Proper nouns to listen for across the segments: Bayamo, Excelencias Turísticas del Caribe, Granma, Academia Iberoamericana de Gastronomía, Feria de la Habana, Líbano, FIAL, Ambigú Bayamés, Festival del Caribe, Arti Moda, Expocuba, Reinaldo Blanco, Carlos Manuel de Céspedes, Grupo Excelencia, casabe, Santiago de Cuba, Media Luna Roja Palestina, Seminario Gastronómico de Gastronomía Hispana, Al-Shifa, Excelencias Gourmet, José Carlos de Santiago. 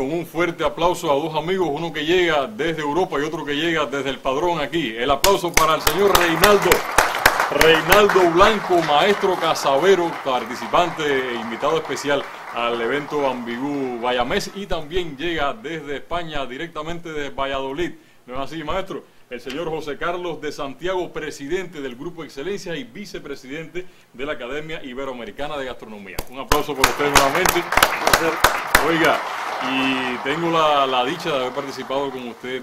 con un fuerte aplauso a dos amigos, uno que llega desde Europa y otro que llega desde El Padrón aquí. El aplauso para el señor Reinaldo Blanco, maestro casavero, participante e invitado especial al evento Ambigú Bayamés, y también llega desde España, directamente desde Valladolid. ¿No es así, maestro? El señor José Carlos de Santiago, presidente del Grupo Excelencia y vicepresidente de la Academia Iberoamericana de Gastronomía. Un aplauso por ustedes nuevamente. Oiga, y tengo la dicha de haber participado con usted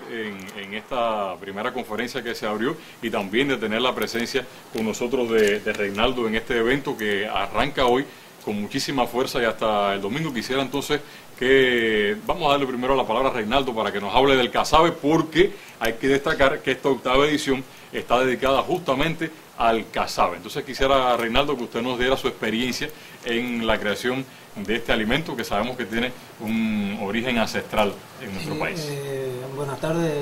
en esta primera conferencia que se abrió, y también de tener la presencia con nosotros de Reinaldo en este evento que arranca hoy con muchísima fuerza y hasta el domingo. Quisiera entonces que vamos a darle primero la palabra a Reinaldo para que nos hable del casabe, porque hay que destacar que esta octava edición está dedicada justamente al casabe. Entonces quisiera, Reinaldo, que usted nos diera su experiencia en la creación de este alimento que sabemos que tiene un origen ancestral en nuestro país. Buenas tardes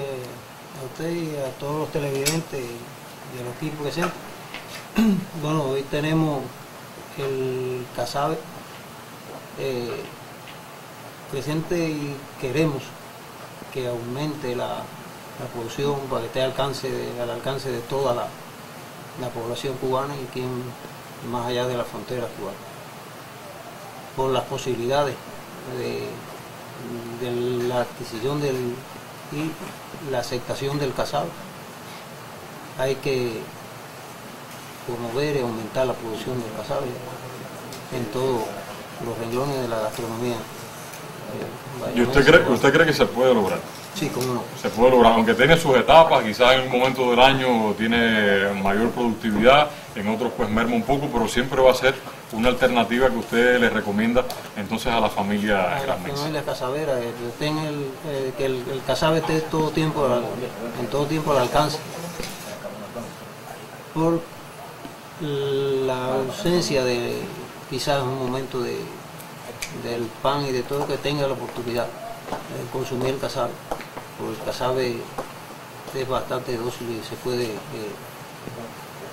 a usted y a todos los televidentes y a los equipos presentes. Bueno, hoy tenemos el casabe presente y queremos que aumente la producción para que esté al alcance de toda la población cubana y quien más allá de la frontera cubana, por las posibilidades de la adquisición y la aceptación del casabe. Hay que promover y aumentar la producción del casabe en todos los renglones de la gastronomía. ¿Y usted cree que se puede lograr? Sí, cómo no. Se puede lograr, aunque tiene sus etapas, quizás en un momento del año tiene mayor productividad, en otros pues merma un poco, pero siempre va a ser una alternativa que usted le recomienda entonces a la familia. A la familia casavera, que el casabe esté todo tiempo, en todo tiempo al alcance. Por la ausencia de quizás un momento del pan y de todo, que tenga la oportunidad de consumir el casabe, porque el casabe es bastante dócil y se puede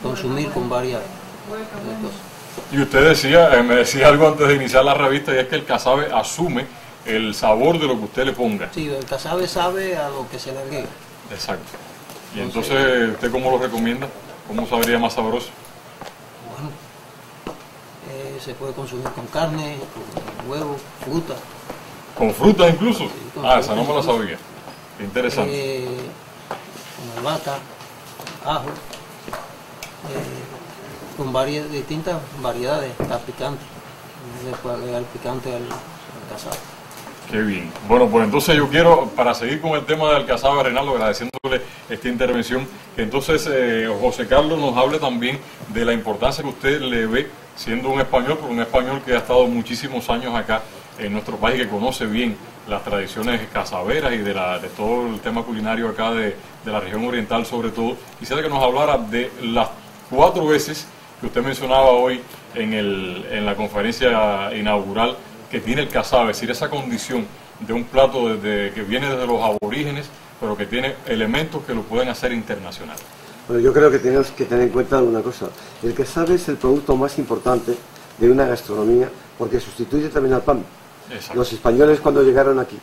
consumir con varias cosas. Y usted me decía algo antes de iniciar la revista, y es que el casabe asume el sabor de lo que usted le ponga. Sí, el casabe sabe a lo que se le agrega. Exacto. Y entonces, ¿usted cómo lo recomienda? ¿Cómo sabría más sabroso? Bueno, se puede consumir con carne, con huevo, fruta. ¿Con fruta incluso? Sí, esa no me la sabía. Interesante. Con albahaca, ajo, con distintas variedades, está picante. Se puede agregar picante al casabe. Qué bien. Bueno, pues entonces yo quiero, para seguir con el tema del casabe, Reinaldo, agradeciéndole esta intervención, que entonces José Carlos nos hable también de la importancia que usted le ve, siendo un español, pero un español que ha estado muchísimos años acá en nuestro país, que conoce bien las tradiciones casaveras y de todo el tema culinario acá de la región oriental sobre todo. Quisiera que nos hablara de las 4 veces que usted mencionaba hoy en la conferencia inaugural que tiene el casabe, es decir, esa condición de un plato que viene desde los aborígenes, pero que tiene elementos que lo pueden hacer internacional. Bueno, yo creo que tenemos que tener en cuenta una cosa. El casabe es el producto más importante de una gastronomía, porque sustituye también al pan. Exacto. Los españoles, cuando llegaron aquí,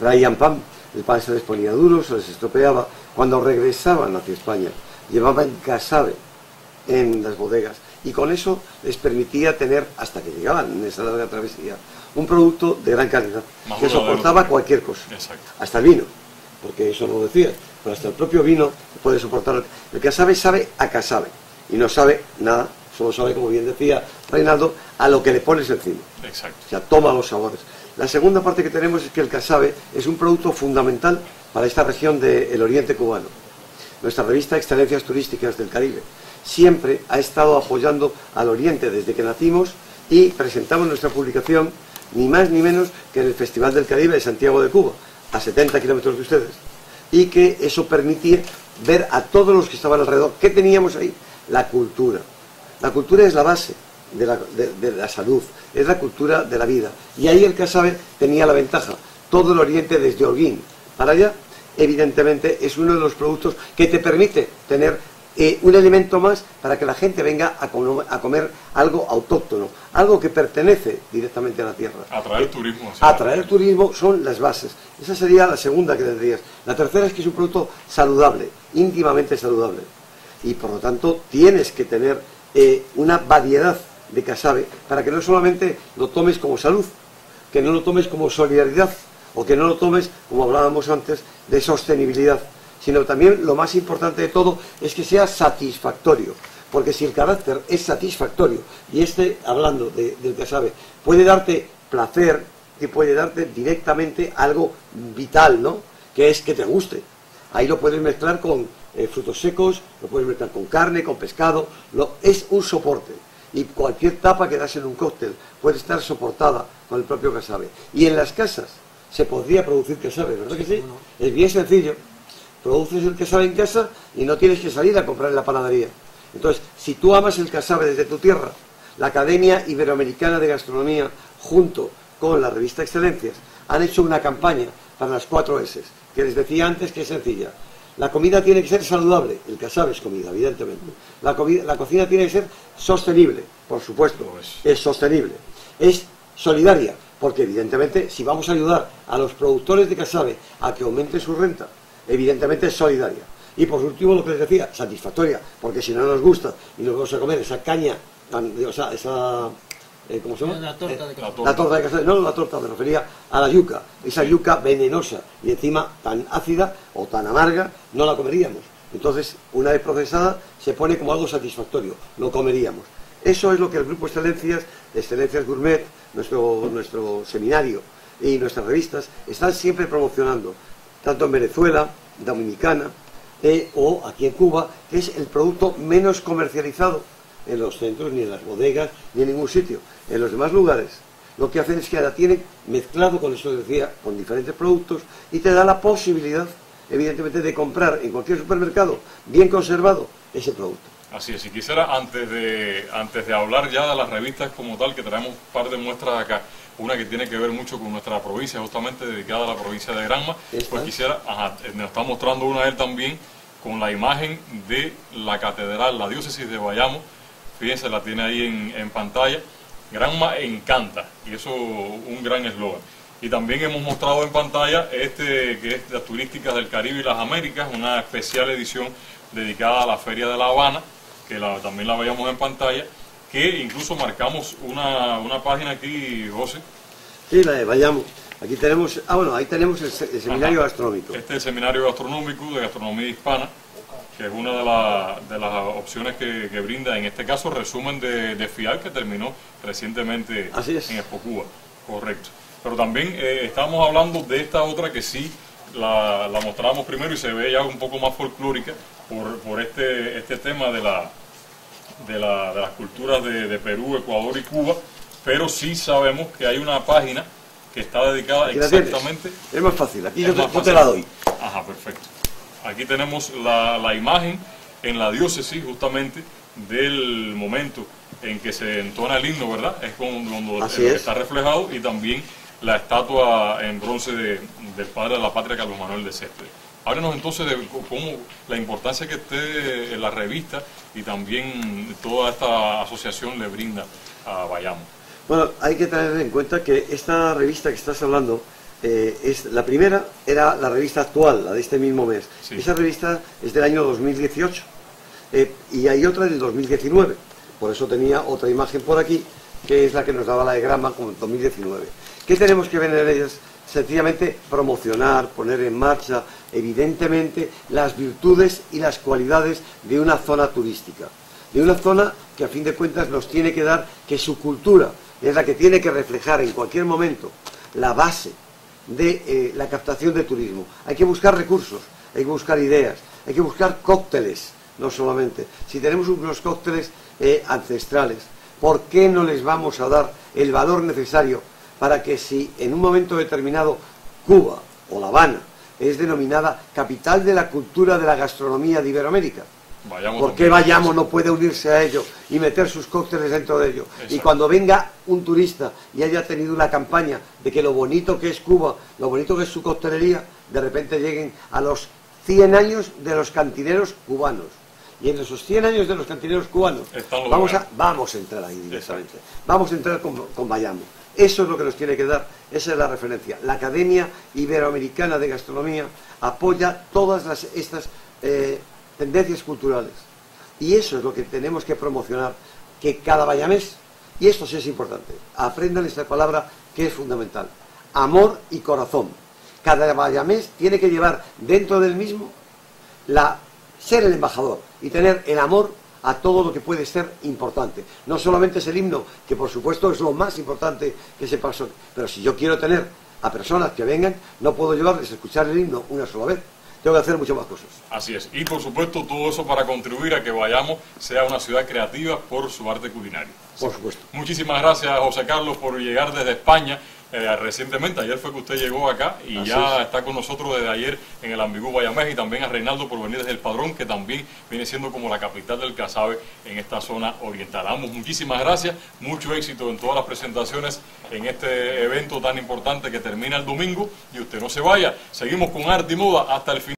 traían pan, el pan se les ponía duro, se les estropeaba. Cuando regresaban hacia España, llevaban casabe en las bodegas, y con eso les permitía tener, hasta que llegaban en esa larga travesía, un producto de gran calidad, que soportaba cualquier cosa. Exacto. Hasta el vino, porque eso no lo decía, pero hasta el propio vino puede soportar. El casabe sabe a casabe, y no sabe nada, solo sabe, como bien decía Reinaldo, a lo que le pones encima. Exacto. O sea, toma los sabores. La segunda parte que tenemos es que el casabe es un producto fundamental para esta región del oriente cubano. Nuestra revista Excelencias Turísticas del Caribe siempre ha estado apoyando al Oriente desde que nacimos, y presentamos nuestra publicación ni más ni menos que en el Festival del Caribe de Santiago de Cuba, a 70 kilómetros de ustedes, y que eso permitía ver a todos los que estaban alrededor. ¿Qué teníamos ahí? La cultura. La cultura es la base de la salud, es la cultura de la vida, y ahí el casabe tenía la ventaja. Todo el Oriente desde Holguín para allá, evidentemente, es uno de los productos que te permite tener un elemento más para que la gente venga a comer algo autóctono, algo que pertenece directamente a la tierra. Atraer turismo. Atraer turismo son las bases. Esa sería la segunda que tendrías. La tercera es que es un producto saludable, íntimamente saludable. Y por lo tanto tienes que tener una variedad de casabe para que no solamente lo tomes como salud, que no lo tomes como solidaridad o que no lo tomes, como hablábamos antes, de sostenibilidad, sino también lo más importante de todo es que sea satisfactorio, porque si el carácter es satisfactorio y hablando del casabe, puede darte placer, que puede darte directamente algo vital, ¿no?, que es que te guste. Ahí lo puedes mezclar con frutos secos, lo puedes mezclar con carne, con pescado, es un soporte. Y cualquier tapa que das en un cóctel puede estar soportada con el propio casabe. Y en las casas se podría producir casabe, ¿verdad que sí? Es bien sencillo. Produces el casabe en casa y no tienes que salir a comprar en la panadería. Entonces, si tú amas el casabe desde tu tierra, la Academia Iberoamericana de Gastronomía, junto con la revista Excelencias, han hecho una campaña para las 4 S, que les decía antes que es sencilla. La comida tiene que ser saludable, el casabe es comida, evidentemente. La cocina tiene que ser sostenible, por supuesto, es sostenible. Es solidaria, porque evidentemente si vamos a ayudar a los productores de casabe a que aumente su renta, evidentemente es solidaria. Y por último, lo que les decía, satisfactoria, porque si no nos gusta y nos vamos a comer esa caña, o sea, ¿cómo se llama? La torta de casabe. La torta de casabe, no la torta, me refería a la yuca. Esa yuca venenosa y encima tan ácida o tan amarga, no la comeríamos. Entonces, una vez procesada, se pone como algo satisfactorio, lo comeríamos. Eso es lo que el Grupo Excelencias, Excelencias Gourmet, nuestro seminario y nuestras revistas están siempre promocionando, tanto en Venezuela, Dominicana o aquí en Cuba, que es el producto menos comercializado en los centros, ni en las bodegas, ni en ningún sitio. En los demás lugares lo que hacen es que la tienen mezclado con eso que decía, con diferentes productos, y te da la posibilidad, evidentemente, de comprar en cualquier supermercado bien conservado ese producto. Así es, y quisiera, antes de hablar ya de las revistas como tal, que traemos un par de muestras acá, una que tiene que ver mucho con nuestra provincia, justamente dedicada a la provincia de Granma, pues quisiera, nos está mostrando una él también, con la imagen de la catedral, la diócesis de Bayamo. Fíjense, la tiene ahí en pantalla. Granma encanta, y eso un gran eslogan. Y también hemos mostrado en pantalla que es las turísticas del Caribe y las Américas, una especial edición dedicada a la Feria de la Habana, que también la veíamos en pantalla, que incluso marcamos una página aquí, José. Sí, la de Bayamo. Aquí tenemos, ahí tenemos el seminario gastronómico. Este es el seminario gastronómico de gastronomía hispana, que es una de las opciones que brinda, en este caso, resumen de FIAL, que terminó recientemente en Expocuba. Correcto. Pero también estamos hablando de esta otra que sí la mostramos primero y se ve ya un poco más folclórica por este tema de las culturas de Perú, Ecuador y Cuba, pero sí sabemos que hay una página que está dedicada exactamente... Es más fácil, aquí yo te la doy. Ajá, perfecto. Aquí tenemos la imagen en la diócesis, justamente, del momento en que se entona el himno, ¿verdad? Es cuando está reflejado, y también la estatua en bronce del padre de la patria, Carlos Manuel de Céspedes. Háblanos entonces de cómo la importancia que esté en la revista y también toda esta asociación le brinda a Bayamo. Bueno, hay que tener en cuenta que esta revista que estás hablando, es la primera, era la revista actual, la de este mismo mes. Sí. Esa revista es del año 2018 y hay otra del 2019, por eso tenía otra imagen por aquí, que es la que nos daba la de Granma con 2019. ¿Qué tenemos que ver en ellas? Sencillamente promocionar, poner en marcha, evidentemente, las virtudes y las cualidades de una zona turística. De una zona que a fin de cuentas nos tiene que dar que su cultura es la que tiene que reflejar en cualquier momento la base de la captación de turismo. Hay que buscar recursos, hay que buscar ideas, hay que buscar cócteles, no solamente. Si tenemos unos cócteles ancestrales, ¿por qué no les vamos a dar el valor necesario para que, si en un momento determinado Cuba o La Habana es denominada capital de la cultura de la gastronomía de Iberoamérica, ¿por qué Bayamo no puede unirse a ello y meter sus cócteles dentro de ello? Exacto. Y cuando venga un turista y haya tenido una campaña de que lo bonito que es Cuba, lo bonito que es su coctelería, de repente lleguen a los 100 años de los cantineros cubanos y en esos 100 años de los cantineros cubanos vamos a entrar ahí directamente. Exacto. Vamos a entrar con Bayamo. Eso es lo que nos tiene que dar, esa es la referencia. La Academia Iberoamericana de Gastronomía apoya todas estas tendencias culturales. Y eso es lo que tenemos que promocionar, que cada bayamés, y esto sí es importante, aprendan esta palabra que es fundamental, amor y corazón. Cada bayamés tiene que llevar dentro del mismo ser el embajador y tener el amor a todo lo que puede ser importante. No solamente es el himno, que por supuesto es lo más importante que se pasó, pero si yo quiero tener a personas que vengan, no puedo llevarles a escuchar el himno una sola vez. Tengo que hacer muchas más cosas. Así es. Y por supuesto todo eso para contribuir a que Bayamo sea una ciudad creativa por su arte culinario. Por supuesto. Muchísimas gracias, José Carlos, por llegar desde España. Recientemente, ayer fue que usted llegó acá y está con nosotros desde ayer en el Ambigú Bayamés, y también a Reinaldo por venir desde El Padrón, que también viene siendo como la capital del casabe en esta zona oriental. Ambos, muchísimas gracias, mucho éxito en todas las presentaciones en este evento tan importante que termina el domingo, y usted no se vaya, seguimos con Arti Moda hasta el final.